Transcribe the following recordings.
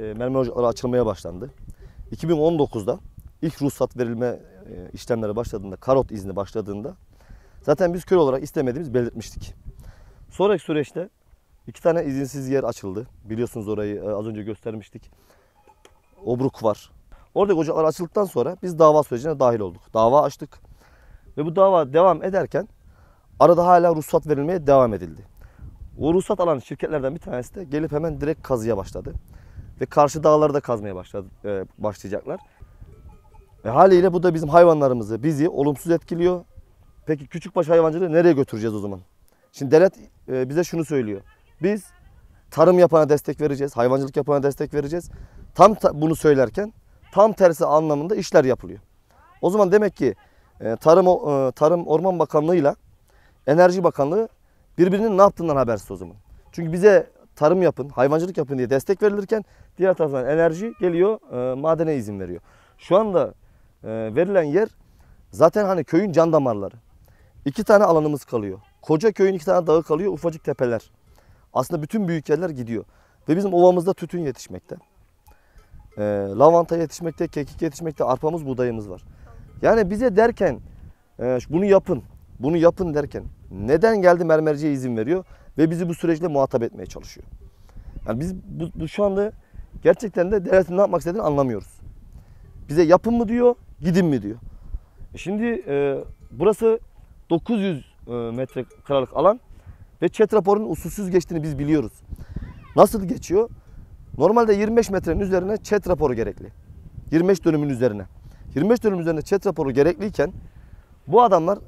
mermer ocakları açılmaya başlandı. 2019'da ilk ruhsat verilme işlemleri başladığında, karot izni başladığında zaten biz köy olarak istemediğimiz belirtmiştik. Sonraki süreçte 2 tane izinsiz yer açıldı. Biliyorsunuz orayı az önce göstermiştik. Obruk var. Oradaki ocaklar açıldıktan sonra biz dava sürecine dahil olduk. Dava açtık ve bu dava devam ederken arada hala ruhsat verilmeye devam edildi. O ruhsat alan şirketlerden bir tanesi de gelip hemen direkt kazıya başladı. Ve karşı dağları da kazmaya başlayacaklar. Haliyle bu da bizim hayvanlarımızı, bizi olumsuz etkiliyor. Peki küçükbaş hayvancılığı nereye götüreceğiz o zaman? Şimdi devlet bize şunu söylüyor. Biz tarım yapana destek vereceğiz, hayvancılık yapana destek vereceğiz. Bunu söylerken tam tersi anlamında işler yapılıyor. O zaman demek ki Tarım Orman Bakanlığı ile Enerji Bakanlığı birbirinin ne yaptığından habersiz o zaman. Çünkü bize tarım yapın, hayvancılık yapın diye destek verilirken diğer taraftan enerji geliyor, madene izin veriyor. Şu anda verilen yer zaten hani köyün can damarları. 2 tane alanımız kalıyor. Koca köyün 2 tane dağı kalıyor, ufacık tepeler. Aslında bütün büyük yerler gidiyor. Ve bizim ovamızda tütün yetişmekte. Lavanta yetişmekte, kekik yetişmekte, arpamız, buğdayımız var. Yani bize derken bunu yapın, bunu yapın derken neden geldi mermerciye izin veriyor ve bizi bu süreçle muhatap etmeye çalışıyor. Yani biz şu anda gerçekten de devletin ne yapmak istediğini anlamıyoruz. Bize yapın mı diyor, gidin mi diyor. Şimdi burası 900 metrekarelik alan ve ÇED raporunun usulsüz geçtiğini biz biliyoruz. Nasıl geçiyor? Normalde 25 metrenin üzerine ÇED raporu gerekli. 25 dönümün üzerine. 25 dönüm üzerine ÇED raporu gerekliyken bu adamlar,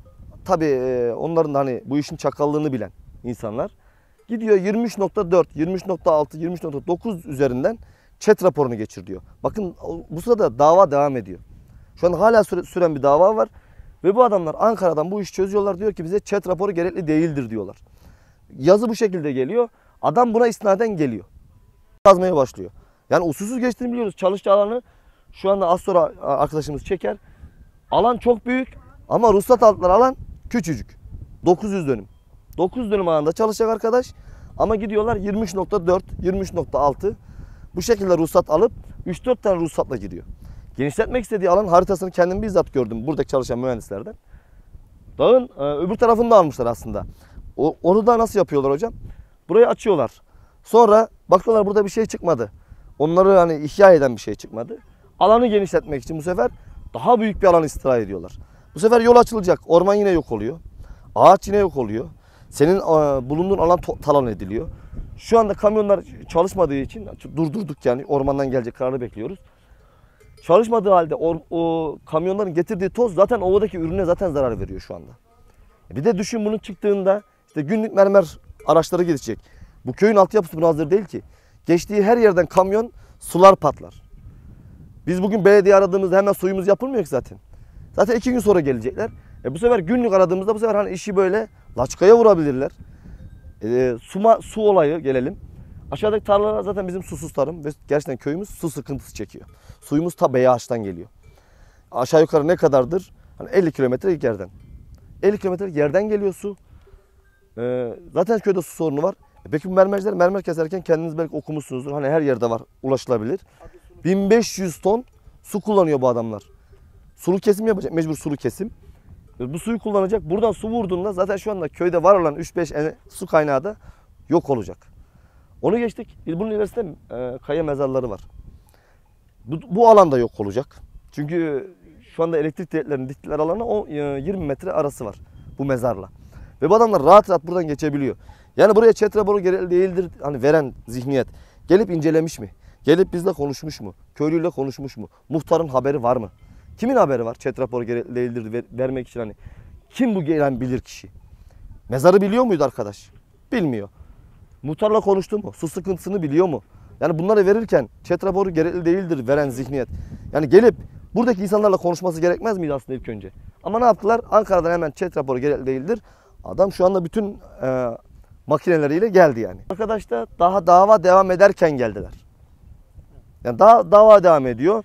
tabii onların da hani bu işin çakallığını bilen insanlar, gidiyor 23.4, 23.6, 23.9 üzerinden ÇED raporunu geçir diyor. Bakın bu sırada dava devam ediyor. Şu an hala süren bir dava var ve bu adamlar Ankara'dan bu işi çözüyorlar, diyor ki bize ÇED raporu gerekli değildir diyorlar. Yazı bu şekilde geliyor, adam buna istinaden geliyor. Yazmaya başlıyor. Yani usulsüz geçtiğini biliyoruz, çalışacağı alanı şu anda az sonra arkadaşımız çeker. Alan çok büyük ama ruhsat aldıkları alan küçücük. 900 dönüm. 900 dönüm alanında çalışacak arkadaş ama gidiyorlar 23.4, 23.6 bu şekilde ruhsat alıp 3-4 tane ruhsatla gidiyor. Genişletmek istediği alan haritasını kendim bizzat gördüm buradaki çalışan mühendislerden. Dağın öbür tarafını da almışlar aslında. Onu da nasıl yapıyorlar hocam? Burayı açıyorlar. Sonra baktılar burada bir şey çıkmadı. Onları hani ihya eden bir şey çıkmadı. Alanı genişletmek için bu sefer daha büyük bir alan istila ediyorlar. Bu sefer yol açılacak. Orman yine yok oluyor. Ağaç yine yok oluyor. Senin bulunduğun alan talan ediliyor. Şu anda kamyonlar çalışmadığı için durdurduk, yani ormandan gelecek kararı bekliyoruz. Çalışmadığı halde o kamyonların getirdiği toz zaten ovadaki ürüne zaten zarar veriyor şu anda. Bir de düşün bunun çıktığında işte günlük mermer araçları gidecek. Bu köyün altyapısı buna hazır değil ki. Geçtiği her yerden kamyon, sular patlar. Biz bugün belediye aradığımızda hemen suyumuz yapılmıyor ki zaten. Zaten 2 gün sonra gelecekler. Bu sefer günlük aradığımızda bu sefer hani işi böyle laçkaya vurabilirler. Su olayı gelelim. Aşağıdaki tarlalar zaten bizim susuz tarım ve gerçekten köyümüz su sıkıntısı çekiyor. Suyumuz ta Beyağaç'tan geliyor. Aşağı yukarı ne kadardır? Hani 50 kilometrelik yerden. 50 kilometrelik yerden geliyor su. Zaten köyde su sorunu var. Peki bu mermerciler mermer keserken kendiniz belki okumuşsunuzdur. Hani her yerde var, ulaşılabilir. 1500 ton su kullanıyor bu adamlar. Sulu kesim yapacak, mecbur sulu kesim. Bu suyu kullanacak. Buradan su vurduğunda zaten şu anda köyde var olan 3-5 su kaynağı da yok olacak. Onu geçtik. Bunun ilerisinde kaya mezarları var. Bu alanda yok olacak. Çünkü şu anda elektrik direklerinin diktikleri alanı 20 metre arası var bu mezarla. Ve bu adamlar rahat rahat buradan geçebiliyor. Yani buraya ÇED raporu gerekli değildir hani veren zihniyet gelip incelemiş mi? Gelip bizle konuşmuş mu? Köylüyle konuşmuş mu? Muhtarın haberi var mı? Kimin haberi var? ÇED raporu gerekli değildir vermek için hani. Kim bu gelen bilir kişi? Mezarı biliyor muydu arkadaş? Bilmiyor. Muhtarla konuştu mu? Su sıkıntısını biliyor mu? Yani bunları verirken ÇED raporu gerekli değildir veren zihniyet. Yani gelip buradaki insanlarla konuşması gerekmez miydi aslında ilk önce? Ama ne yaptılar? Ankara'dan hemen ÇED raporu gerekli değildir. Adam şu anda bütün makineleriyle geldi yani. Arkadaş da daha dava devam ederken geldiler. Yani daha dava devam ediyor.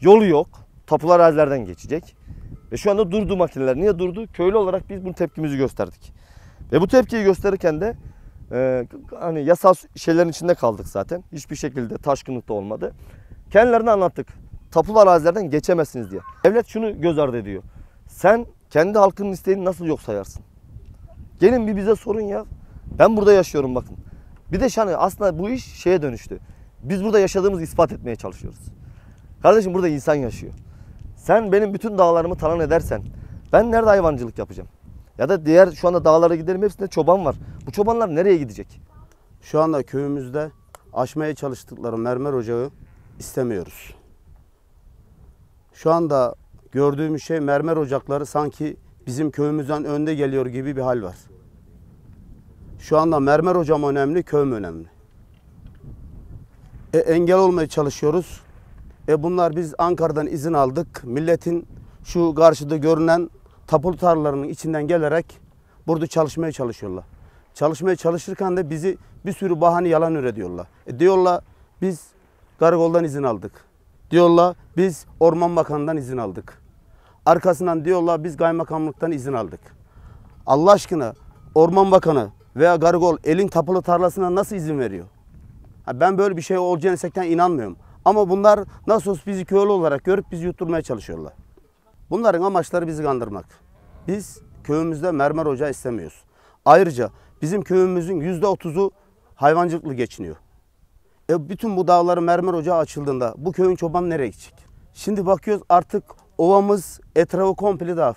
Yolu yok. Tapular arazilerden geçecek. Ve şu anda durdu makineler. Niye durdu? Köylü olarak biz bunun tepkimizi gösterdik. Ve bu tepkiyi gösterirken de Hani yasal şeylerin içinde kaldık zaten. Hiçbir şekilde taşkınlık da olmadı. Kendilerine anlattık. Tapulu arazilerden geçemezsiniz diye. Devlet şunu göz ardı ediyor. Sen kendi halkının isteğini nasıl yok sayarsın? Gelin bir bize sorun ya. Ben burada yaşıyorum bakın. Bir de yani aslında bu iş şeye dönüştü. Biz burada yaşadığımızı ispat etmeye çalışıyoruz. Kardeşim burada insan yaşıyor. Sen benim bütün dağlarımı talan edersen ben nerede hayvancılık yapacağım? Ya da diğer şu anda dağlara gidelim hepsinde çoban var. Bu çobanlar nereye gidecek? Şu anda köyümüzde aşmaya çalıştıkları mermer ocağı istemiyoruz. Şu anda gördüğümüz şey mermer ocakları sanki bizim köyümüzden önde geliyor gibi bir hal var. Şu anda mermer hocam önemli, köy mü önemli? Engel olmaya çalışıyoruz. Bunlar biz Ankara'dan izin aldık. Milletin şu karşıda görünen tapulu tarlalarının içinden gelerek burada çalışmaya çalışıyorlar. Çalışmaya çalışırken de bizi bir sürü bahane yalan üretiyorlar. Diyorlar biz Garagol'dan izin aldık. Diyorlar biz Orman Bakanlığı'ndan izin aldık. Arkasından diyorlar biz kaymakamlıktan izin aldık. Allah aşkına Orman Bakanı veya Garagol elin tapulu tarlasına nasıl izin veriyor? Ben böyle bir şey olacağını sekten inanmıyorum. Ama bunlar nasıl bizi köylü olarak görüp bizi yutturmaya çalışıyorlar. Bunların amaçları bizi kandırmak. Biz köyümüzde mermer ocağı istemiyoruz. Ayrıca bizim köyümüzün %30'u hayvancılıkla geçiniyor. Bütün bu dağları mermer ocağı açıldığında bu köyün çobanı nereye gidecek? Şimdi bakıyoruz artık ovamız etrafı komple dağ.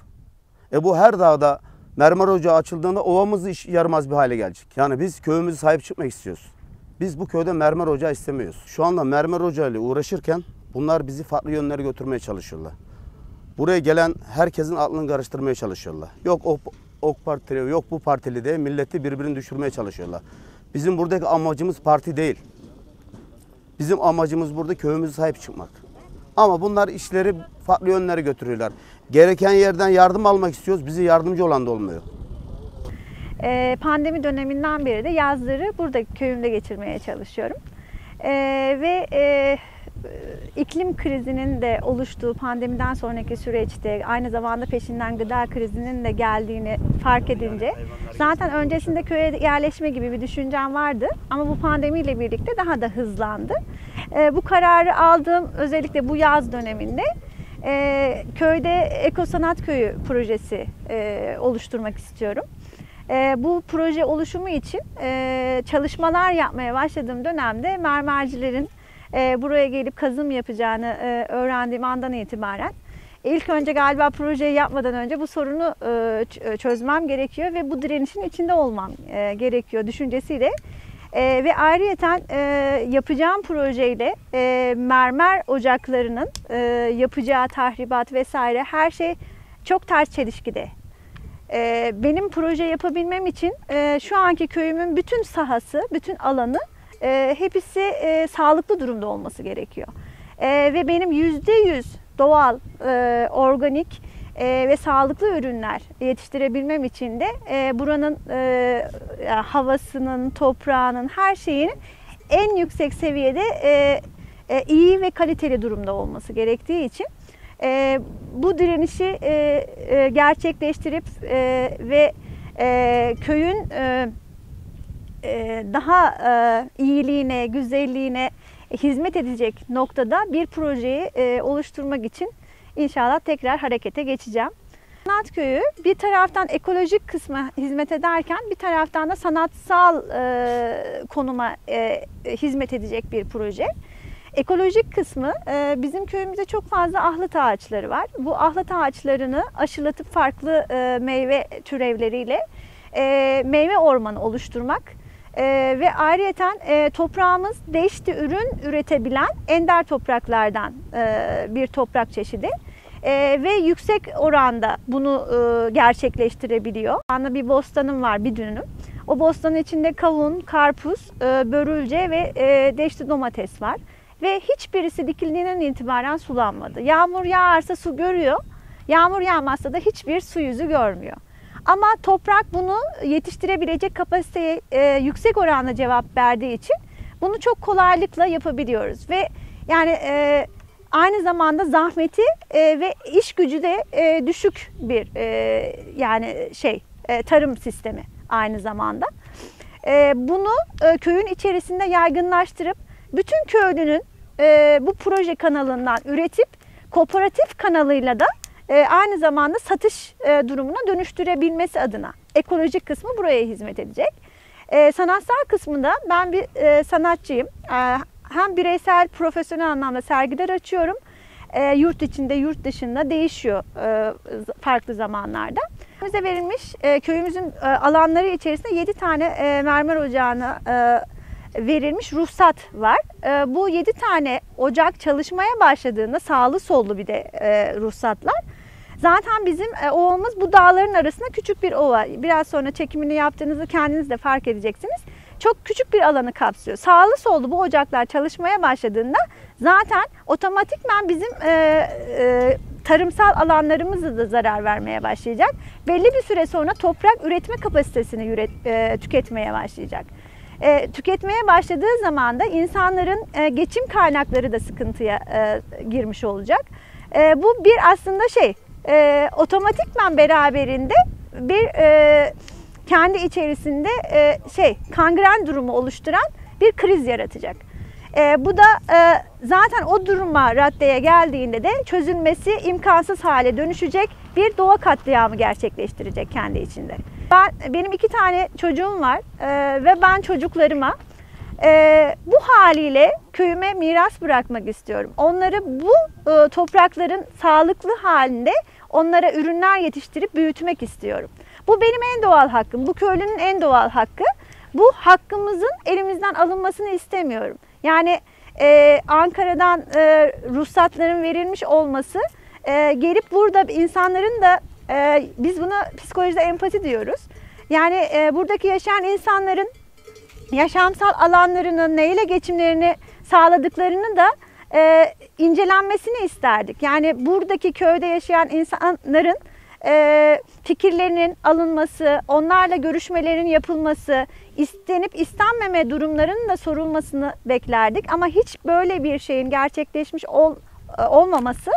Bu her dağda mermer ocağı açıldığında ovamız iş yaramaz bir hale gelecek. Yani biz köyümüzü sahip çıkmak istiyoruz. Biz bu köyde mermer ocağı istemiyoruz. Şu anda mermer ocağı ile uğraşırken bunlar bizi farklı yönlere götürmeye çalışıyorlar. Buraya gelen herkesin aklını karıştırmaya çalışıyorlar. Yok o partili, yok bu partili diye milleti birbirini düşürmeye çalışıyorlar. Bizim buradaki amacımız parti değil. Bizim amacımız burada köyümüze sahip çıkmak. Ama bunlar işleri farklı yönlere götürüyorlar. Gereken yerden yardım almak istiyoruz, bize yardımcı olan da olmuyor. Pandemi döneminden beri de yazları burada köyümde geçirmeye çalışıyorum. İklim krizinin de oluştuğu pandemiden sonraki süreçte aynı zamanda peşinden gıda krizinin de geldiğini fark edince zaten öncesinde köye yerleşme gibi bir düşüncem vardı ama bu pandemiyle birlikte daha da hızlandı. Bu kararı aldığım özellikle bu yaz döneminde köyde Eko Sanat Köyü projesi oluşturmak istiyorum. Bu proje oluşumu için çalışmalar yapmaya başladığım dönemde mermercilerin buraya gelip kazım yapacağını öğrendiğim andan itibaren ilk önce galiba projeyi yapmadan önce bu sorunu çözmem gerekiyor ve bu direnişin içinde olmam gerekiyor düşüncesiyle ve ayrıyeten yapacağım projeyle mermer ocaklarının yapacağı tahribat vesaire her şey çok ters çelişkide. Benim proje yapabilmem için şu anki köyümün bütün sahası, bütün alanı hepsi sağlıklı durumda olması gerekiyor. Ve benim %100 doğal, organik ve sağlıklı ürünler yetiştirebilmem için de buranın havasının, toprağının, her şeyin en yüksek seviyede iyi ve kaliteli durumda olması gerektiği için bu direnişi gerçekleştirip ve köyün daha iyiliğine, güzelliğine hizmet edecek noktada bir projeyi oluşturmak için inşallah tekrar harekete geçeceğim. Sanat köyü bir taraftan ekolojik kısma hizmet ederken bir taraftan da sanatsal konuma hizmet edecek bir proje. Ekolojik kısmı bizim köyümüzde çok fazla ahlat ağaçları var. Bu ahlat ağaçlarını aşılatıp farklı meyve türevleriyle meyve ormanı oluşturmak ve ayrıyeten toprağımız değişti ürün üretebilen ender topraklardan bir toprak çeşidi ve yüksek oranda bunu gerçekleştirebiliyor. Anla bir bostanım var, bir dünüm. O bostanın içinde kavun, karpuz, börülce ve değişti domates var. Ve hiçbirisi dikildiğinden itibaren sulanmadı. Yağmur yağarsa su görüyor, yağmur yağmazsa da hiçbir su yüzü görmüyor. Ama toprak bunu yetiştirebilecek kapasiteye yüksek oranda cevap verdiği için bunu çok kolaylıkla yapabiliyoruz. Ve yani aynı zamanda zahmeti ve iş gücü de düşük bir tarım sistemi aynı zamanda. bunu köyün içerisinde yaygınlaştırıp bütün köylünün bu proje kanalından üretip kooperatif kanalıyla da aynı zamanda satış durumuna dönüştürebilmesi adına ekolojik kısmı buraya hizmet edecek. Sanatsal kısmında ben bir sanatçıyım. Hem bireysel, profesyonel anlamda sergiler açıyorum. Yurt içinde, yurt dışında değişiyor farklı zamanlarda. Bize verilmiş köyümüzün alanları içerisinde 7 tane mermer ocağına verilmiş ruhsat var. Bu 7 tane ocak çalışmaya başladığında sağlı sollu bir de ruhsatlar. Zaten bizim ovamız bu dağların arasında küçük bir ova. Biraz sonra çekimini yaptığınızda kendiniz de fark edeceksiniz. Çok küçük bir alanı kapsıyor. Sağlı sollu bu ocaklar çalışmaya başladığında zaten otomatikman bizim tarımsal alanlarımıza da zarar vermeye başlayacak. Belli bir süre sonra toprak üretme kapasitesini tüketmeye başlayacak. Tüketmeye başladığı zaman da insanların geçim kaynakları da sıkıntıya girmiş olacak. Bu bir aslında otomatikman beraberinde bir kendi içerisinde kangren durumu oluşturan bir kriz yaratacak. Bu da zaten o duruma raddeye geldiğinde de çözülmesi imkansız hale dönüşecek bir doğa katliamı gerçekleştirecek kendi içinde. Benim 2 tane çocuğum var ve ben çocuklarıma bu haliyle köyüme miras bırakmak istiyorum. Onları bu toprakların sağlıklı halinde onlara ürünler yetiştirip büyütmek istiyorum. Bu benim en doğal hakkım, bu köylünün en doğal hakkı. Bu hakkımızın elimizden alınmasını istemiyorum. Yani Ankara'dan ruhsatların verilmiş olması gelip burada insanların da biz buna psikolojide empati diyoruz. Yani buradaki yaşayan insanların yaşamsal alanlarının neyle geçimlerini sağladıklarını da incelenmesini isterdik. Yani buradaki köyde yaşayan insanların fikirlerinin alınması, onlarla görüşmelerin yapılması, istenip istenmeme durumlarının da sorulmasını beklerdik. Ama hiç böyle bir şeyin gerçekleşmiş olmaması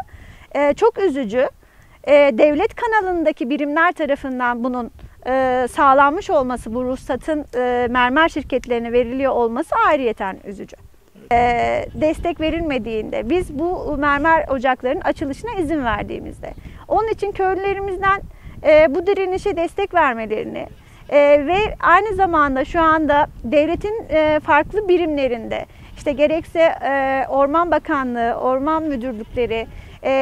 çok üzücü. Devlet kanalındaki birimler tarafından bunun sağlanmış olması, bu ruhsatın mermer şirketlerine veriliyor olması ayrıyeten üzücü. Destek verilmediğinde, biz bu mermer ocaklarının açılışına izin verdiğimizde. Onun için köylülerimizden bu direnişe destek vermelerini ve aynı zamanda şu anda devletin farklı birimlerinde, gerekse Orman Bakanlığı, Orman Müdürlükleri,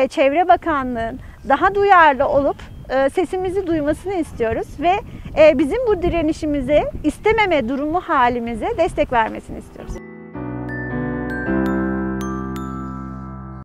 Çevre Bakanlığı'nın daha duyarlı olup sesimizi duymasını istiyoruz ve bizim bu direnişimize, istememe durumu halimize destek vermesini istiyoruz.